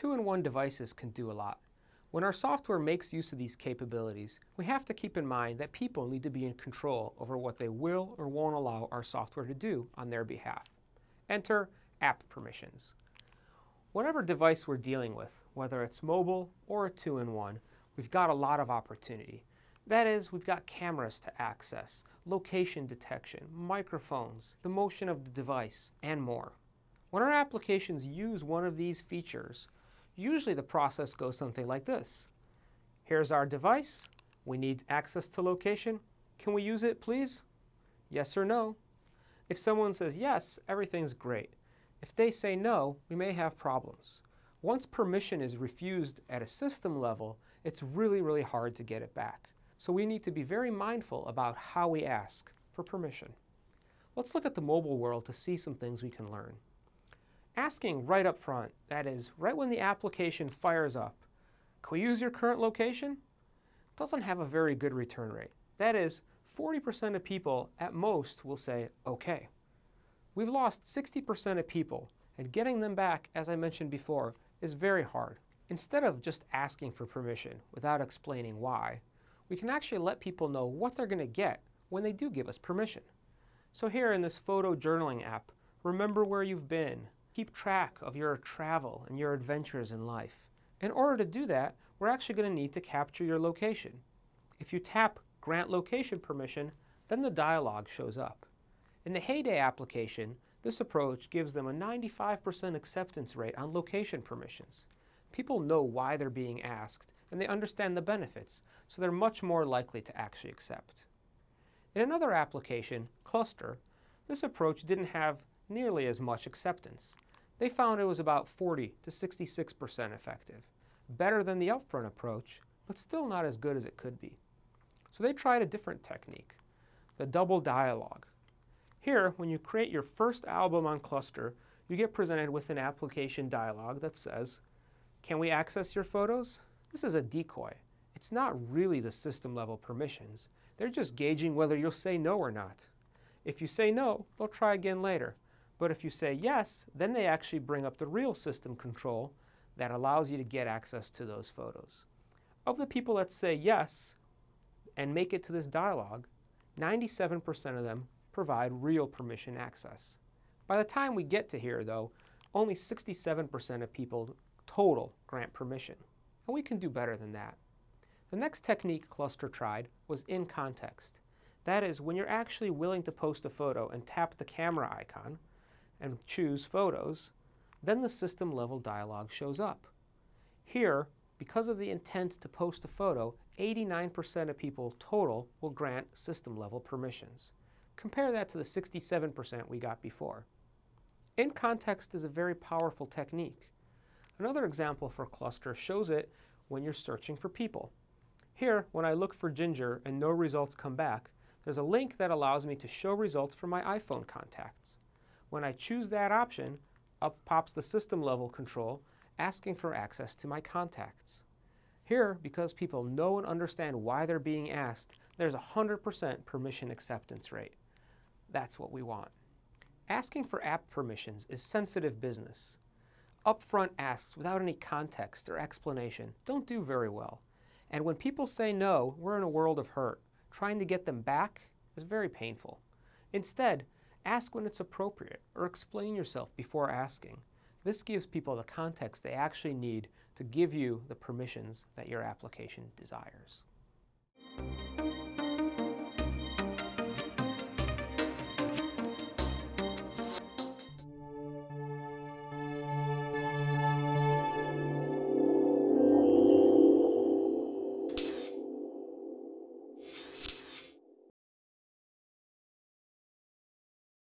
two-in-one devices can do a lot. When our software makes use of these capabilities, we have to keep in mind that people need to be in control over what they will or won't allow our software to do on their behalf. Enter app permissions. Whatever device we're dealing with, whether it's mobile or a two-in-one, we've got a lot of opportunity. That is, we've got cameras to access, location detection, microphones, the motion of the device, and more. When our applications use one of these features, usually the process goes something like this. Here's our device. We need access to location. Can we use it, please? Yes or no? If someone says yes, everything's great. If they say no, we may have problems. Once permission is refused at a system level, it's really hard to get it back. So we need to be very mindful about how we ask for permission. Let's look at the mobile world to see some things we can learn. Asking right up front, that is, right when the application fires up, can we use your current location? Doesn't have a very good return rate. That is, 40% of people at most will say, okay. We've lost 60% of people, and getting them back, as I mentioned before, is very hard. Instead of just asking for permission without explaining why, we can actually let people know what they're going to get when they do give us permission. So here in this photo journaling app, remember where you've been, keep track of your travel and your adventures in life. In order to do that, we're actually going to need to capture your location. If you tap Grant Location Permission, then the dialog shows up. In the Heyday application, this approach gives them a 95% acceptance rate on location permissions. People know why they're being asked, and they understand the benefits, so they're much more likely to actually accept. In another application, Cluster, this approach didn't have nearly as much acceptance. They found it was about 40 to 66% effective, better than the upfront approach, but still not as good as it could be. So they tried a different technique, the double dialogue. Here, when you create your first album on Cluster, you get presented with an application dialog that says, can we access your photos? This is a decoy. It's not really the system level permissions. They're just gauging whether you'll say no or not. If you say no, they'll try again later. But if you say yes, then they actually bring up the real system control that allows you to get access to those photos. Of the people that say yes and make it to this dialogue, 97% of them provide real permission access. By the time we get to here, though, only 67% of people total grant permission, and we can do better than that. The next technique Cluster tried was in context. That is, when you're actually willing to post a photo and tap the camera icon and choose photos, then the system level dialog shows up. Here, because of the intent to post a photo, 89% of people total will grant system level permissions. Compare that to the 67% we got before. In context is a very powerful technique. Another example for Cluster shows it when you're searching for people. Here, when I look for Ginger and no results come back, there's a link that allows me to show results from my iPhone contacts. When I choose that option, up pops the system level control asking for access to my contacts. Here, because people know and understand why they're being asked, there's a 100% permission acceptance rate. That's what we want. Asking for app permissions is sensitive business. Upfront asks without any context or explanation don't do very well. And when people say no, we're in a world of hurt. Trying to get them back is very painful. Instead, ask when it's appropriate or explain yourself before asking. This gives people the context they actually need to give you the permissions that your application desires.